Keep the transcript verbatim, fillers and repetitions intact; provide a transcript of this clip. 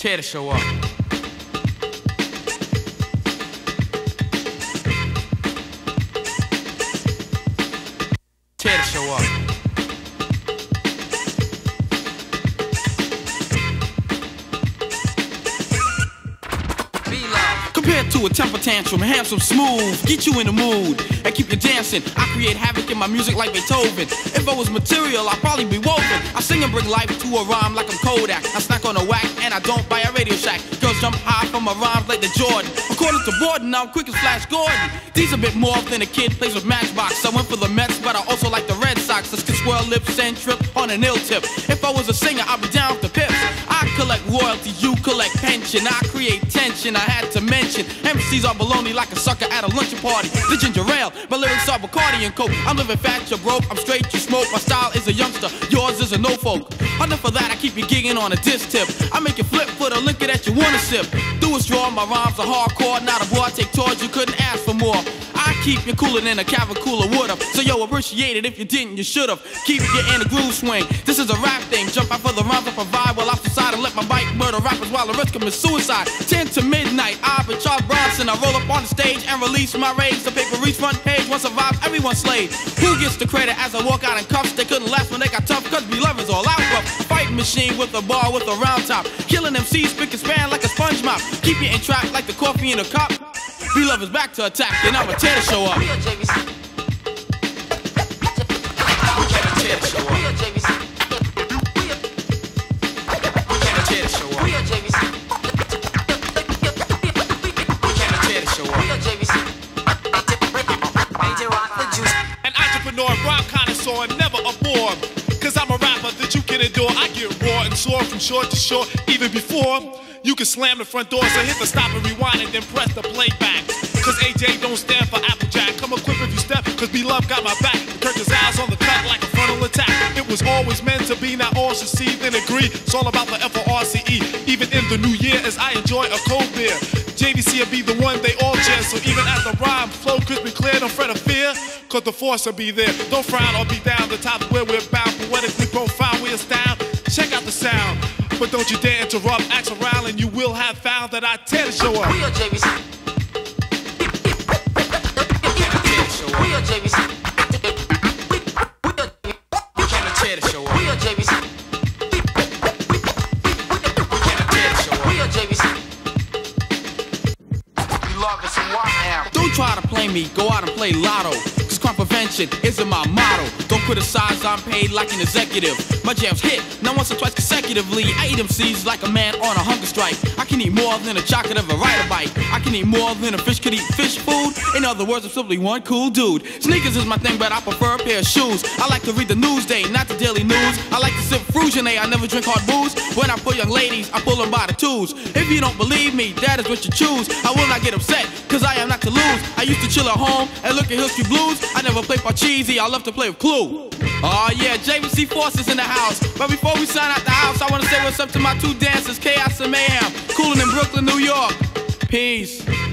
Tear the show up. Tear the show up. B-love. Compared to a temper tantrum, handsome smooth, get you in the mood and keep you dancing. I create havoc in my music like Beethoven. If I was material, I'd probably be woven. I sing and bring life to a rhyme like I'm Kodak. I snack on a whack and I don't buy a Radio Shack. Girls jump high from my rhymes like the Jordan. According to Borden, I'm quick as Flash Gordon. These a bit more than a kid plays with Matchbox. I went for the Mets, but I also like the Red Sox. Let's get swirl lips and trip on an ill tip. If I was a singer, I'd be down with the pips. I collect royalty, you collect pension. I create tension, I had to mention. M Cs are baloney like a sucker at a luncheon party. The ginger ale, my lyrics are Bacardi and Coke. I'm living fat, you're broke, I'm straight, you smoke. My style is a youngster, yours is a no folk. Enough for that, I keep you gigging on a diss tip. I make it flip for the liquor that you wanna sip. Do a straw, my rhymes are hardcore. Not a boy, I take tours, you couldn't ask for more. I keep you cooler than a Cava cooler would've. So yo, appreciate it, if you didn't, you should've. Keep you in the groove swing, this is a rap thing. Jump out for the rhymes I provide while outside and let my bike murder rappers while the rest commit suicide. Ten to midnight, I've been Charles Bronson. I roll up on the stage and release my rage. The paper reach front page, one survives, everyone slays. Who gets the credit as I walk out in cuffs? They couldn't last when they got tough, cause B-love is all out rough. Fighting machine with a bar with a round top. Killing M Cs, spick and span like a sponge mop. Keep you in track like the coffee in a cup. B-love is back to attack, and I'ma tear the show up. Real J V C. We gotta tear the show up. Real J V C. We gotta tear the show up. Real J V C. We gotta tear the show up. Real J V C. A J rock the juice. An entrepreneur, rhyme connoisseur, never a bore. 'Cause I'm a rapper that you can endure. I get raw and sore from short to short, even before you can slam the front doors and hit the stop and rewind and then press the playback. 'Cause A J don't stand for Applejack. Come equipped if you step, 'cause B-love got my back. The Kirk's eyes on the cut like a frontal attack. It was always meant to be, now all should see then agree. It's all about the F O R C E. Even in the new year as I enjoy a cold beer, J V C will be the one they all jam. So even as the rhyme flow crisp and clear, don't fret or fear, 'cause the force will be there. Don't frown or be down, the top where we're bound. Poetically profound, we're astound. Check out the sound, but don't you dare interrupt, ask around, and you will have found that I tear the show up. We are J V C. We are J V C. We gotta tear the show up. We are J V C. We gotta tear the show up. We are J V C. You love us and why now? Don't try to play me, go out and play lotto. 'Cause crime prevention isn't my motto. Don't criticize, I'm paid like an executive. My jams hit, not once or twice consecutively. I eat M Cs like a man on a hunger strike. I can eat more than a chocolate ever ride a bike. I can eat more than a fish could eat fish food. In other words, I'm simply one cool dude. Sneakers is my thing, but I prefer a pair of shoes. I like to read the Newsday, not the Daily News. I like to sip Fruginet, I never drink hard booze. When I pull young ladies, I pull them by the twos. If you don't believe me, that is what you choose. I will not get upset, 'cause I am not to lose. I used to chill at home and look at history blues. I never played Parcheesi, I love to play with Clue. Oh yeah, J V C Force is in the house. But before we sign out the house, I wanna say what's up to my two dancers, Chaos and Mayhem, coolin' in Brooklyn, New York. Peace.